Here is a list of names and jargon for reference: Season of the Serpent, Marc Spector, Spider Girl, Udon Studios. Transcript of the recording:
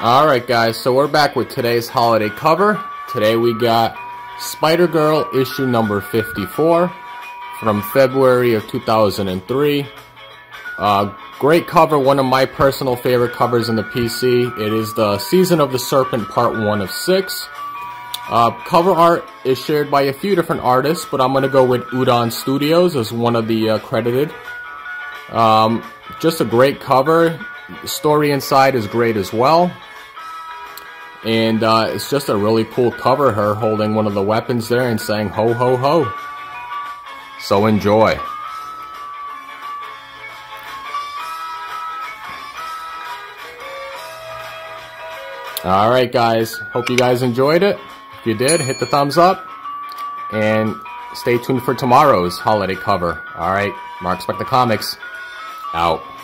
Alright guys, so we're back with today's holiday cover. Today we got Spider Girl issue number 54 from February of 2003. Great cover, one of my personal favorite covers in the PC. It is the Season of the Serpent part 1 of 6. Cover art is shared by a few different artists, but I'm going to go with Udon Studios as one of the credited. Just a great cover. The story inside is great as well. And it's just a really cool cover, her holding one of the weapons there and saying ho ho ho. So enjoy. Alright guys, hope you guys enjoyed it. If you did, hit the thumbs up. And stay tuned for tomorrow's holiday cover. Alright, Marc Spector Comics, out.